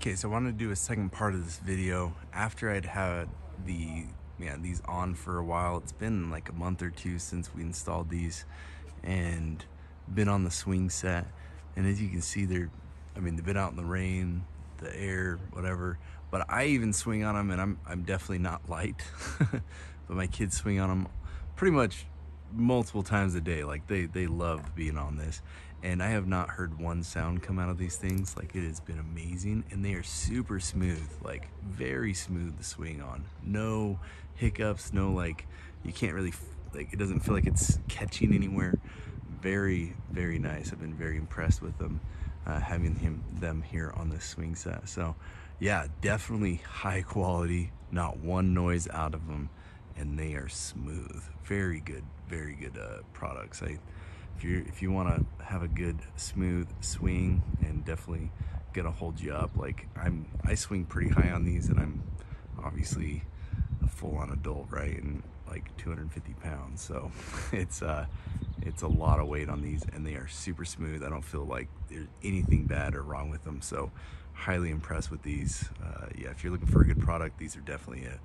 Okay, so I wanted to do a second part of this video after I'd had these on for a while. It's been like a month or two since we installed these and been on the swing set. And as you can see, they've been out in the rain, the air, whatever. But I even swing on them, and I'm definitely not light. But my kids swing on them pretty much multiple times a day. Like they love being on this, and I have not heard one sound come out of these things. Like, it has been amazing, and they are super smooth, like very smooth to swing on. No hiccups, no, like, you can't really, like, it doesn't feel like it's catching anywhere. Very, very nice. I've been very impressed with them, having them here on this swing set. So yeah, definitely high quality, not one noise out of them, and they are smooth. Very good products. If you want to have a good smooth swing, and definitely gonna hold you up. Like, I swing pretty high on these, and I'm obviously a full-on adult, right, and like 250 pounds, so it's a lot of weight on these, and they are super smooth. I don't feel like there's anything bad or wrong with them, so highly impressed with these. Yeah, if you're looking for a good product, these are definitely it.